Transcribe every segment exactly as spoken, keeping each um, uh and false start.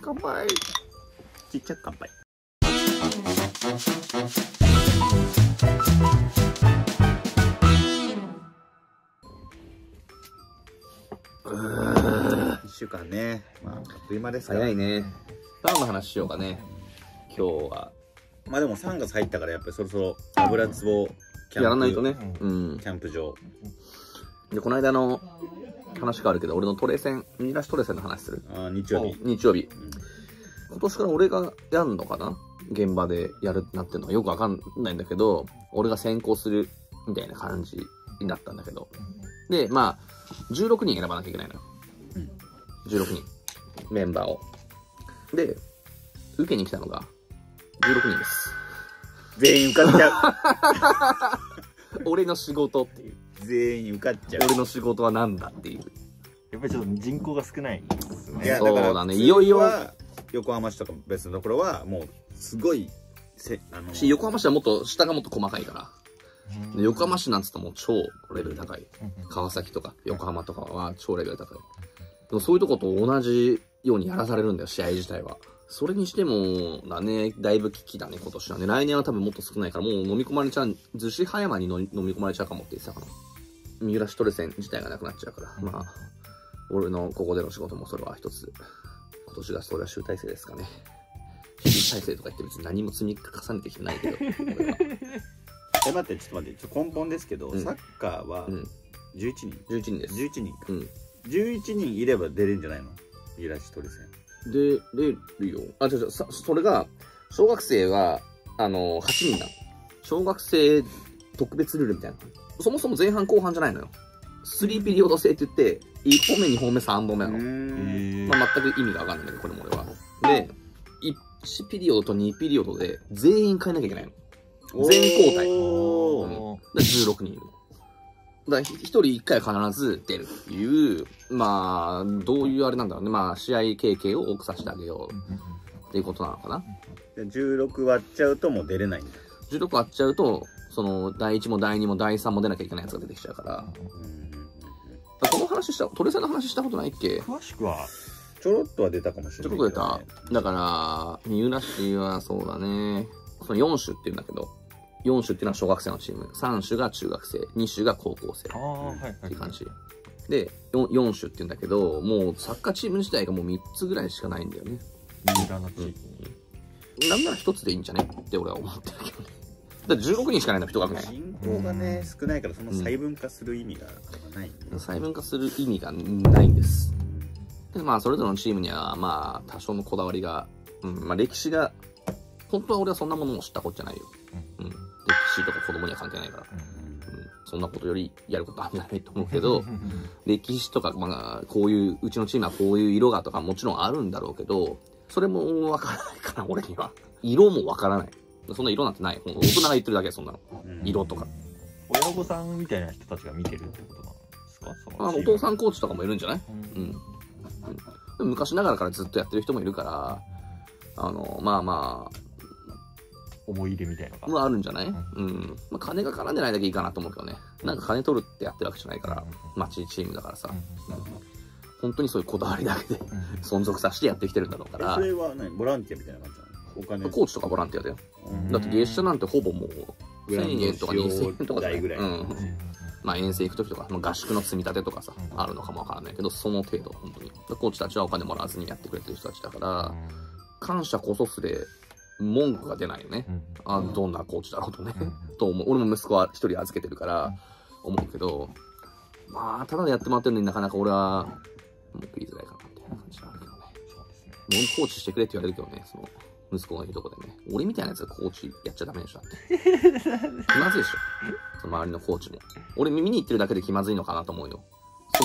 乾杯。ちっちゃく乾杯。いっしゅうかんね、まあ、あっという間ですから。早いね。タンの話しようかね、今日は。まあでもさんがつ入ったから、やっぱりそろそろ油壺キャンプやらないとね、うん、キャンプ場で。この間の話変わるけど、俺のトレセン、ミニ出しトレセンの話する。あ、日曜日。日曜日、うん、今年から俺がやるのかな、現場でやるなっていうのはよくわかんないんだけど、俺が先行するみたいな感じになったんだけど、でまあじゅうろくにん選ばなきゃいけないのよ、うん、じゅうろくにんメンバーを。で受けに来たのがじゅうろくにんです。全員受かっちゃう。俺の仕事っていう、全員受かっちゃう。俺の仕事は何だっていう。やっぱりちょっと人口が少ないですね。いや、だからそうだね。いよいよ横浜市とか別のところはもうすごいせ、あのー、横浜市はもっと下がもっと細かいから、横浜市なんつったらもう超レベル高い。川崎とか横浜とかは超レベル高い。でもそういうとこと同じようにやらされるんだよ、試合自体は。それにしてもだね、だいぶ危機だね今年はね。来年は多分もっと少ないから、もう飲み込まれちゃう。逗子葉山に飲み込まれちゃうかもって言ってたかな。三浦シトレセン自体がなくなっちゃうから、うん、まあ俺のここでの仕事もそれは一つ、今年がそれは集大成ですかね。集大成とか言って別に何も積み重ねてきてないけど。え、待って、ちょっと待って、ちょっと根本ですけど、うん、サッカーはじゅういちにん、うん、じゅういちにんです。じゅういちにんか、うん、じゅういちにんいれば出れるんじゃないの、三浦シトレセン。出れるよ。あ、違う違う、それが小学生はあのはちにんなの。小学生特別ルールみたいな。そもそも前半後半じゃないのよ。さんピリオド制って言って、いっぽんめにほんめさんぼんめなの。まあ、全く意味が分かんないんだけど、これも俺は。でいちピリオドとにピリオドで全員変えなきゃいけないの、全交代、うん、だじゅうろくにんいる。だひとりいっかいは必ず出るっていう、まあどういうあれなんだろうね。まあ試合経験を多くさせてあげようっていうことなのかな。じゅうろく割っちゃうともう出れないんだ。じゅうろく割っちゃうと、そのだいいちもだいにもだいさんも出なきゃいけないやつが出てきちゃうから。この話した、トレセンの話したことないっけ。詳しくはちょろっとは出たかもしれない、ね、ちょろっと出た。だから三浦市はそうだね、そのよん種っていうんだけど、よん種っていうのは小学生のチーム、さん種が中学生、に種が高校生っていう感じで、 4, よん種っていうんだけど、もうサッカーチーム自体がもうみっつぐらいしかないんだよね、三浦の地域に、うん、なんならひとつでいいんじゃねって俺は思ってるけどね。だからじゅうろくにんしかないの、人が。人口がね、うん、少ないから、その細分化する意味がない、ね、うん、細分化する意味がないんです。でまあそれぞれのチームにはまあ多少のこだわりが、うん、まあ、歴史が、本当は俺はそんなものも知ったことじゃないよ、うんうん、歴史とか子供には関係ないから、うんうん、そんなことよりやることは危ないと思うけど歴史とか、まあ、こういううちのチームはこういう色がとかもちろんあるんだろうけど、それもわからないから俺には。色もわからない、そんな色なんてない、大人が言ってるだけ、そんなの、うん、色とか。親御さんみたいな人たちが見てるってことなんですか、その。あ、お父さんコーチとかもいるんじゃない、うん、うんうん、でも昔ながらからずっとやってる人もいるから、あのまあまあ思い入れみたいなのがあるんじゃない、うん、うん、まあ、金が絡んでないだけいいかなと思うけどね。なんか金取るってやってるわけじゃないから、町、うん、チームだからさ、うん、本当にそういうこだわりだけで、うん、存続させてやってきてるんだろうから。それは何、ボランティアみたいな感じなの。お金、コーチとかボランティアだよ、うん、だって月謝なんてほぼもうせんえんとかにせんえんとかだよ、うん、まあ、遠征行く時とか、まあ、合宿の積み立てとかさ、うん、あるのかもわからないけど、その程度本当にコーチたちはお金もらわずにやってくれてる人たちだから、うん、感謝こそすれ文句が出ないよね、うん、あ、どんなコーチだろうとね、うん、と思う。俺も息子は一人預けてるから思うけど、まあただでやってもらってるのになかなか俺は文句言いづらいかなみたいな感じがあるけどね。文句コーチしてくれって言われるけどね、その息子がいいとこでね。俺みたいなやつがコーチやっちゃダメでしょ、だって。気まずいでしょ、その周りのコーチも。俺耳に言ってるだけで気まずいのかなと思うよ、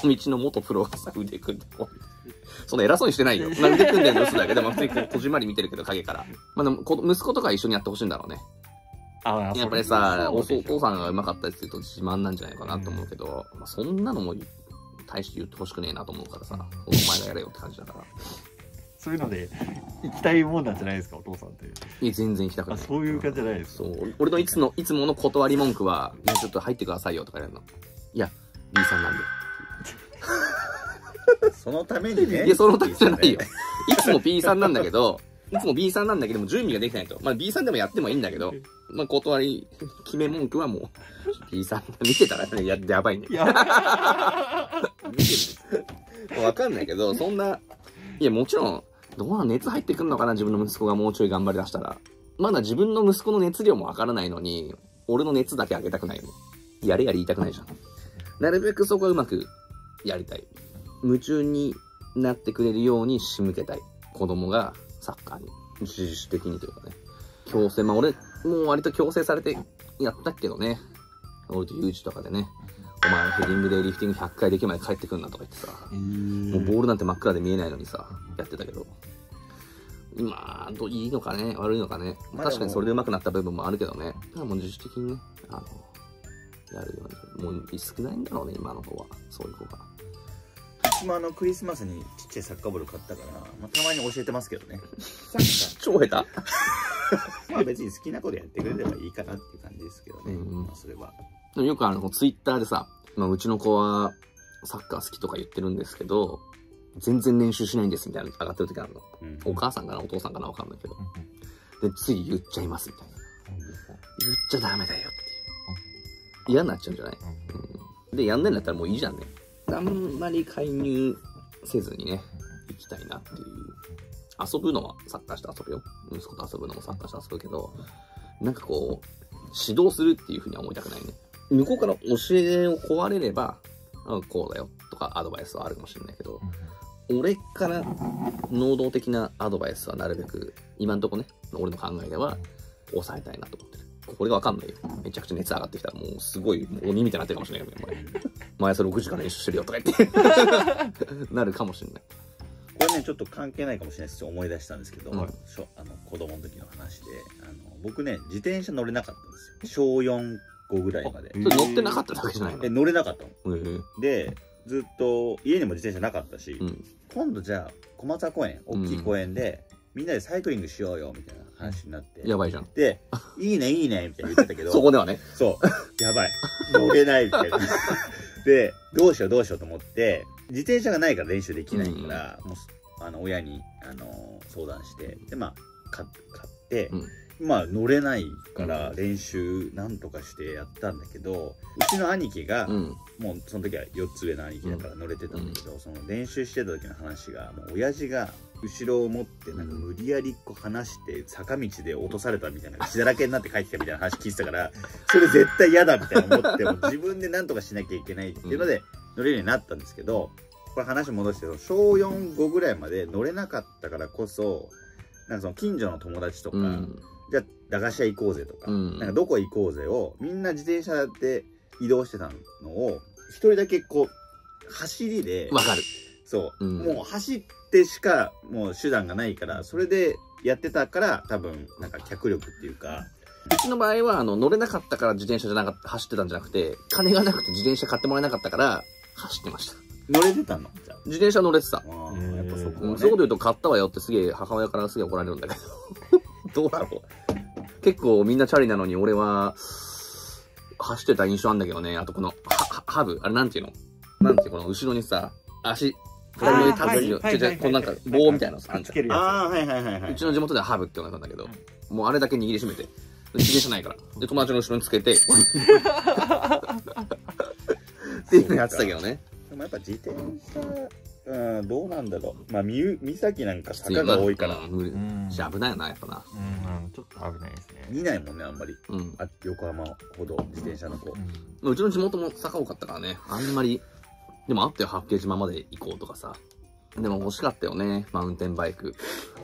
その道の元プロがさ、腕組んでこう。そんな偉そうにしてないよ。腕組んでるの嘘だけど、まあ、普通にこじまり見てるけど、影から。まあでも、息子とか一緒にやってほしいんだろうね。あ、やっぱりさ、お父さんがうまかったりすると自慢なんじゃないかなと思うけど、まあ、そんなのも大して言ってほしくねえなと思うからさ、お前がやれよって感じだから。そういうので、行きたいもんなんじゃないですか、お父さんって。いや、全然行きたくない。そういう感じじゃないですか。そう。俺のいつの、いつもの断り文句は、いや、ちょっと入ってくださいよとかやるの。いや、Bさんなんで。そのためにね。いや、そのためじゃないよ。いつも B さんなんだけど、いつも B さんなんだけども準備ができないと。まあ B さんでもやってもいいんだけど、まあ断り、決め文句はもう、B さん見てたらね、や、やばいね。見てる。わかんないけど、そんな、いや、もちろん、どうな熱入ってくるのかな、自分の息子がもうちょい頑張り出したら。まだ自分の息子の熱量もわからないのに、俺の熱だけ上げたくないの。やれやれ言いたくないじゃん。なるべくそこはうまくやりたい。夢中になってくれるように仕向けたい。子供がサッカーに。自主的にというかね。強制。まあ俺、もう割と強制されてやったけどね。俺とユージとかでね。お前ヘディングでリフティングひゃっかいできるまで帰ってくんなとか言ってさ。もうボールなんて真っ暗で見えないのにさ、やってたけど。今、どういいのかね悪いのかね。確かにそれで上手くなった部分もあるけどね。もう自主的にね。あのやるようにもう少ないんだろうね今の子はそういう子が。私もあのクリスマスにちっちゃいサッカーボール買ったから、まあ、たまに教えてますけどね。サッカー超下手。まあ別に好きな子でやってくれればいいかなっていう感じですけどね。うん、まあそれは。でもよくあのツイッターでさ、まあ、うちの子はサッカー好きとか言ってるんですけど全然練習しないんですみたいなの上がってる時あるの。うん、お母さんかなお父さんかなわかんないけど。うん、でつい言っちゃいますみたいな。うん、言っちゃダメだよ。嫌になっちゃうんじゃない、うん、でやんないんだったらもういいじゃんね。あんまり介入せずにね行きたいなっていう。遊ぶのはサッカーして遊ぶよ。息子と遊ぶのもサッカーして遊ぶけど、なんかこう指導するっていうふうには思いたくないね。向こうから教えを壊れればこうだよとかアドバイスはあるかもしれないけど、俺から能動的なアドバイスはなるべく今んとこね俺の考えでは抑えたいなと思ってる。これがわかんないよ。めちゃくちゃ熱上がってきたらもうすごい鬼みたいになってるかもしれないけど、ね、毎朝ろくじから練習してるよとか言ってなるかもしれない。これねちょっと関係ないかもしれないです。思い出したんですけど、うん、あの子供の時の話であの僕ね自転車乗れなかったんですよ。しょうよん、ごぐらいまで。乗ってなかったわけじゃないの？え乗れなかったの。でずっと家にも自転車なかったし、うん、今度じゃあ小松公園大きい公園で、うん、みんなでサイクリングしようよみたいな話になってやばいじゃんで「いいねいいね」みたいな言ってたけどそこではねそうやばい乗れないみたいなでどうしようどうしようと思って自転車がないから練習できないから、うん、もうあの親にあの相談してでまあ買って、うん、まあ乗れないから練習なんとかしてやったんだけど、うちの兄貴が、うん、もうその時はよっつ上の兄貴だから乗れてたんだけど、うん、その練習してた時の話がもう親父が。後ろを持ってなんか無理やりこう離して坂道で落とされたみたいな血だらけになって帰ってきたみたいな話聞いてたからそれ絶対嫌だみたいな思っても自分で何とかしなきゃいけないっていうので乗れるようになったんですけど、これ話戻してしょうよん、ごぐらいまで乗れなかったからこそなんかその近所の友達とか、うん、じゃあ駄菓子屋行こうぜとか、うん、なんかどこ行こうぜをみんな自転車で移動してたのを一人だけこう走りでわかるそう、うん、もう走って。でしかもう手段がないからそれでやってたから多分なんか脚力っていうか、うちの場合はあの乗れなかったから自転車じゃなかった走ってたんじゃなくて金がなくて自転車買ってもらえなかったから走ってました。乗れてたの？自転車乗れてた。やっぱそこ、ね、そういうこと言うと買ったわよってすげえ母親からすげえ怒られるんだけどどうだろう結構みんなチャリなのに俺は走ってた印象あんだけどね。あとこのハブあれなんていうのなんていうこの後ろにさ足こんなんか棒みたいなのさ、ああ、うちの地元ではハブって呼んだんだけど、もうあれだけ握りしめて、自転車ないから。で、友達の後ろにつけて、っていうのやってたけどね。でもやっぱ自転車、どうなんだろう。まあ、岬なんか坂が多いから。危ないよな、やっぱな。ちょっと危ないですね。見ないもんね、あんまり。横浜ほど自転車の子。うちの地元も坂多かったからね、あんまり。でもあったよ、八景島まで行こうとかさ。でも欲しかったよね、マウンテンバイク。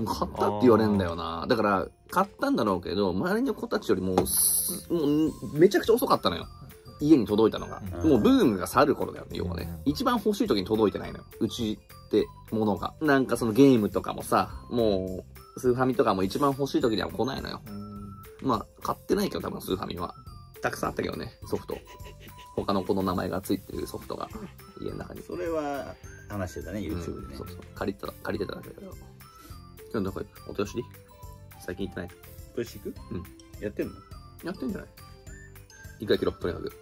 買ったって言われるんだよな。だから、買ったんだろうけど、周りの子たちよりも、もうめちゃくちゃ遅かったのよ。家に届いたのが。もうブームが去る頃だよね、要はね。一番欲しい時に届いてないのよ。うちってものが。なんかそのゲームとかもさ、もう、スーファミとかも一番欲しい時には来ないのよ。まあ、買ってないけど、多分スーファミは。たくさんあったけどね、ソフト。他の子の名前が付いてるソフトが家の中に。それは話してたね、YouTube でね。そうそう。借りてた、借りてただけだけど。今日どこ行く？お豊尻？最近行ってない？お豊尻行く？うん。やってんの？やってんじゃない？一回切ろう、とにかく。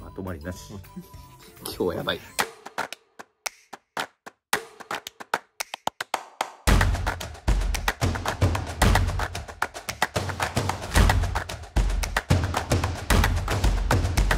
まとまりなし。今日はやばい。